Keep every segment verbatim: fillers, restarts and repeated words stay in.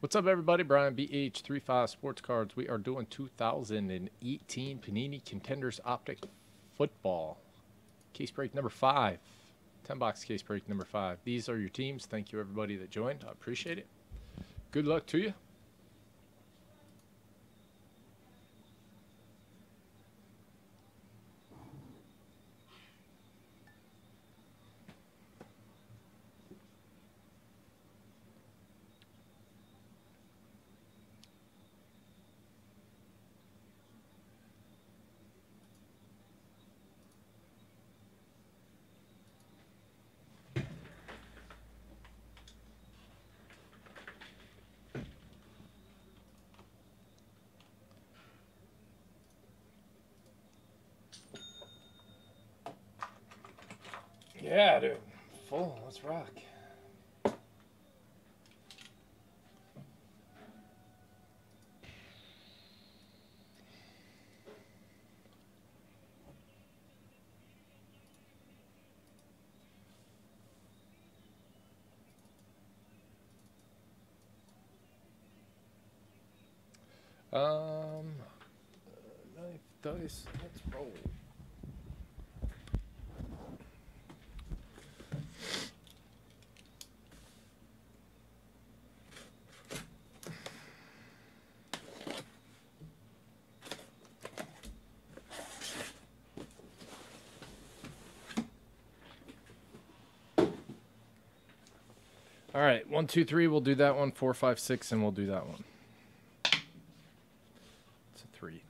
What's up, everybody? Brian, B H thirty-five Sports Cards. We are doing two thousand eighteen Panini Contenders Optic Football. Case break number five. ten box case break number five. These are your teams. Thank you, everybody that joined. I appreciate it. Good luck to you. Yeah, dude. Full. Let's rock. Um, knife, dice. Let's roll. All right, one, two, three, we'll do that one, four, five, six, and we'll do that one. It's a three.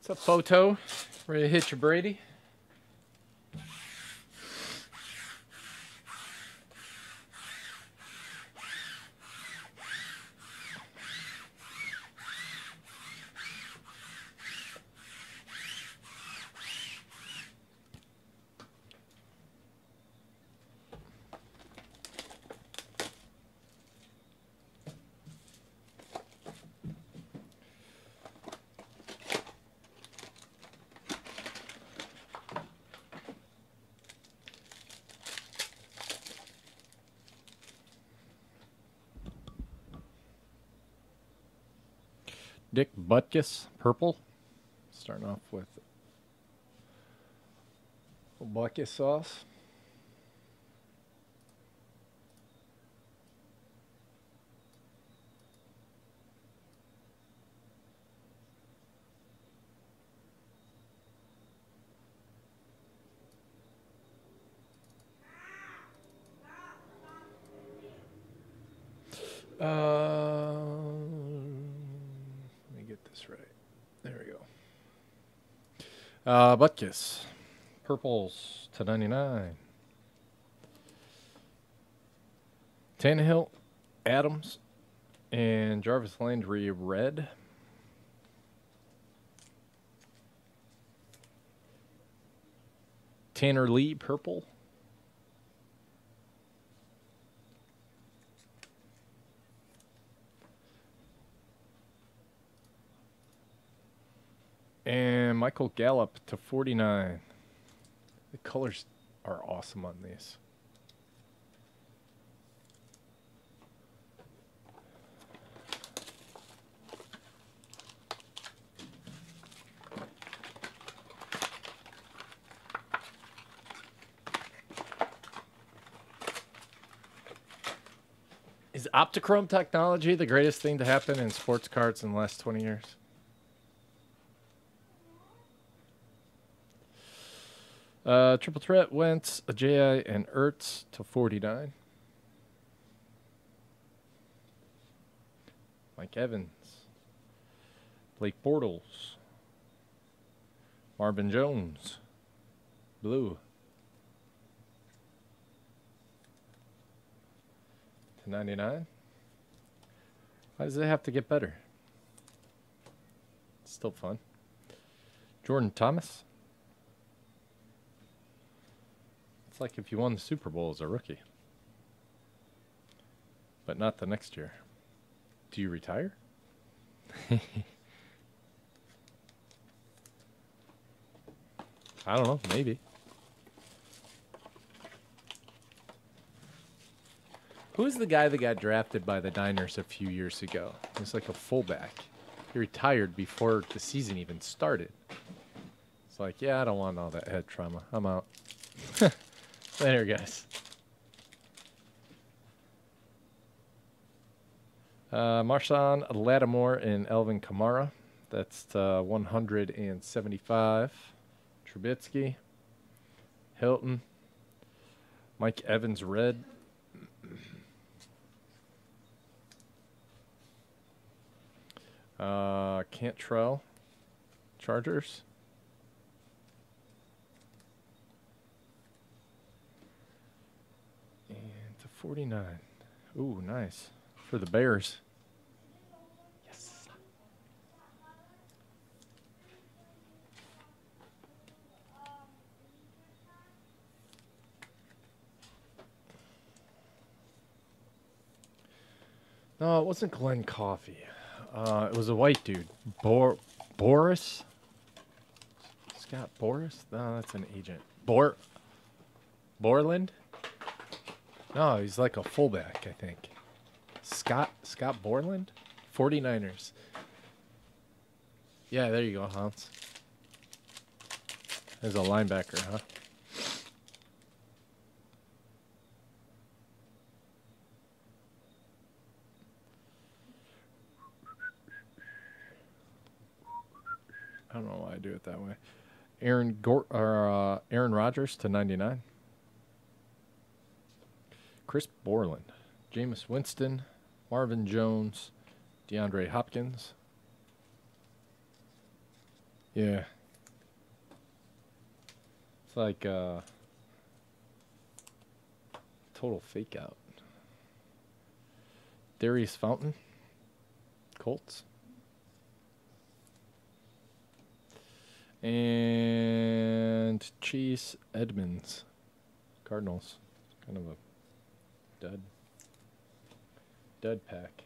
It's a photo. Ready to hit your Brady. Dick Butkus, purple. Starting off with Butkus sauce. Uh, Butkus, purples to ninety-nine. Tannehill, Adams, and Jarvis Landry, red. Tanner Lee, purple. And Michael Gallup to forty-nine. The colors are awesome on these. Is Optichrome technology the greatest thing to happen in sports cards in the last twenty years? Uh, triple threat, Wentz, J I, and Ertz to forty-nine. Mike Evans, Blake Bortles, Marvin Jones, blue. To ninety-nine. Why does it have to get better? It's still fun. Jordan Thomas. It's like if you won the Super Bowl as a rookie. But not the next year. Do you retire? I don't know, maybe. Who's the guy that got drafted by the Niners a few years ago? He was like a fullback. He retired before the season even started. It's like, yeah, I don't want all that head trauma. I'm out. Later, guys. Uh, Marshawn Lattimore and Elvin Kamara. That's the one hundred seventy-five. Trubisky, Hilton, Mike Evans, red. uh, Cantrell, Chargers. And to forty-nine. Ooh, nice. For the Bears. No, it wasn't Glenn Coffey. Uh, it was a white dude. Bor Boris? Scott Boris? No, that's an agent. Bor Borland? No, he's like a fullback, I think. Scott Scott Borland? forty-niners. Yeah, there you go, Hans. There's a linebacker, huh? I don't know why I do it that way. Aaron Gor or, uh, Aaron Rodgers to ninety-nine. Chris Borland, Jameis Winston, Marvin Jones, DeAndre Hopkins. Yeah, it's like uh, total fake out. Darius Fountain, Colts. And Chase Edmonds, Cardinals. Kind of a dud, dud pack.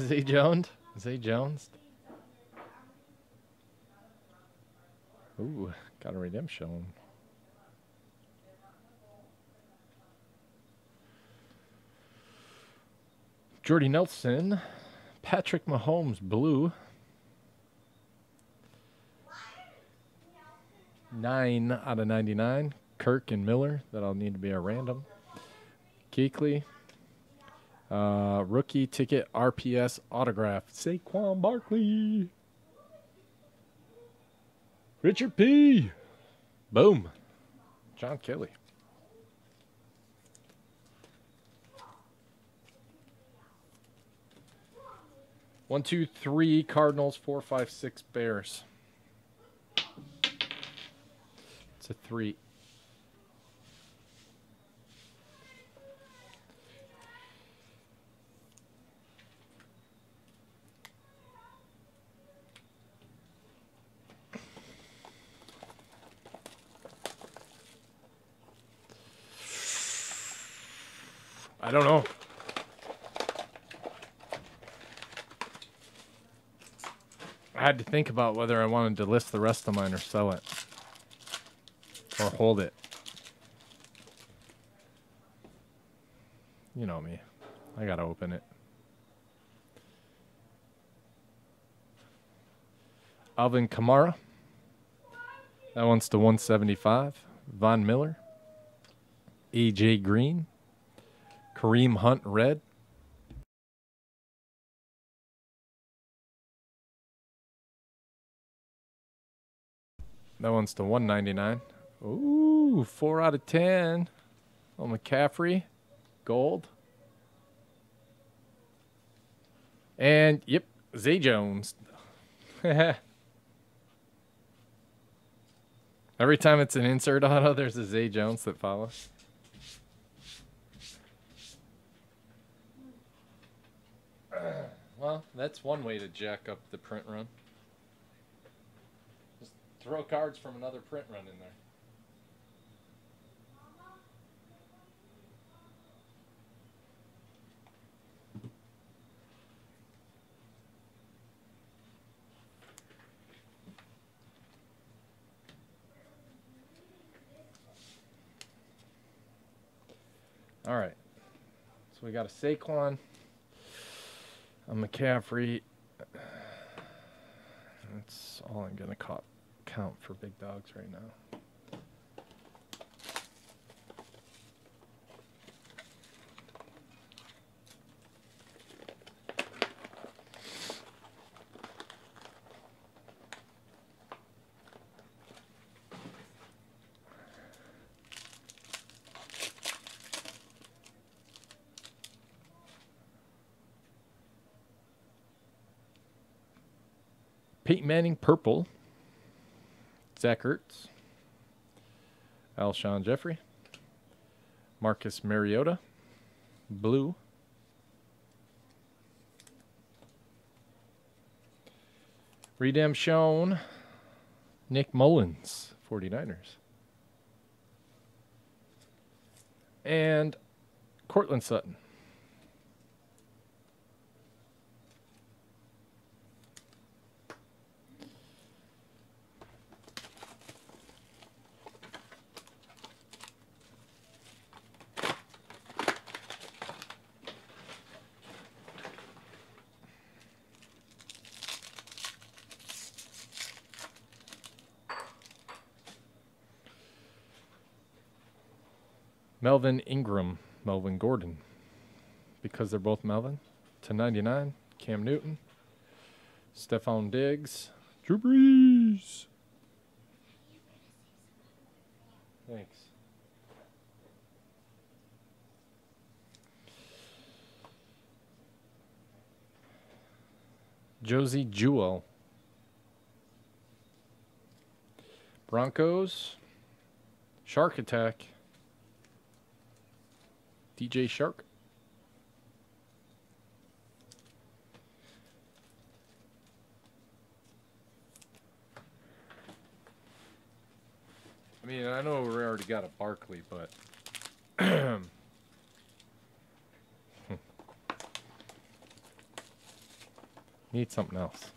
Zay Jones. Zay Jones. Ooh, got a redemption. Jordy Nelson, Patrick Mahomes, blue. Nine out of ninety-nine. Kirk and Miller, that'll need to be a random. Kuechly, uh, rookie ticket, R P S autograph. Saquon Barkley. Richard P. Boom. John Kelly. One, two, three, Cardinals, four, five, six, Bears. It's a three. I don't know. I had to think about whether I wanted to list the rest of mine or sell it. Or hold it. You know me. I gotta open it. Alvin Kamara. That one's to one seventy-five. Von Miller, A J. Green, Kareem Hunt red, that one's to one ninety-nine. Ooh, four out of ten. Little McCaffrey, gold. And, yep, Zay Jones. Every time it's an insert auto, there's a Zay Jones that follows. Well, that's one way to jack up the print run. Just throw cards from another print run in there. All right, so we got a Saquon, a McCaffrey. That's all I'm going to count for big dogs right now. Peyton Manning, purple. Zach Ertz. Alshon Jeffrey. Marcus Mariota, blue. Redemption, Nick Mullins, forty-niners. And Courtland Sutton. Melvin Ingram, Melvin Gordon, because they're both Melvin, to ninety-nine, Cam Newton, Stefon Diggs, Drew Brees. Thanks. Josie Jewel, Broncos, Shark Attack, D J Shark. I mean, I know we already got a Barkley, but need something else.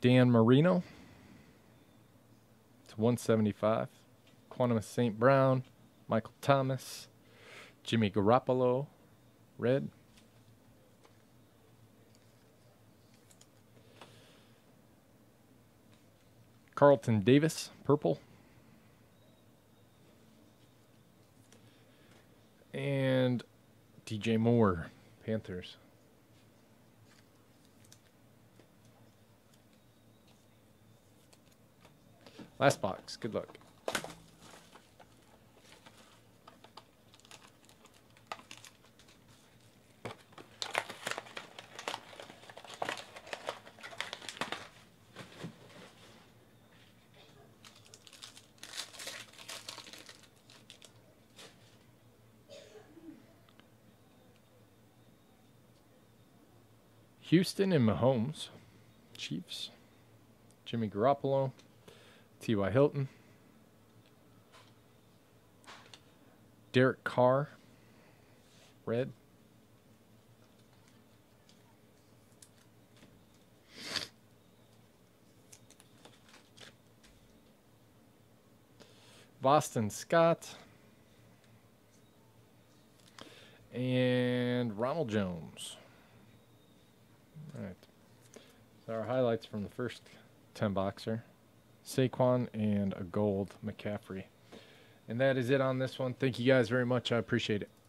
Dan Marino to one seventy-five. Quantum of Saint Brown, Michael Thomas, Jimmy Garoppolo, red. Carlton Davis, purple. And D J Moore, Panthers. Last box. Good luck. Houston and Mahomes, Chiefs. Jimmy Garoppolo. T Y. Hilton, Derek Carr, red, Boston Scott. And Ronald Jones. All right. So our highlights from the first ten boxer. Saquon and a gold McCaffrey. And that is it on this one. Thank you guys very much. I appreciate it.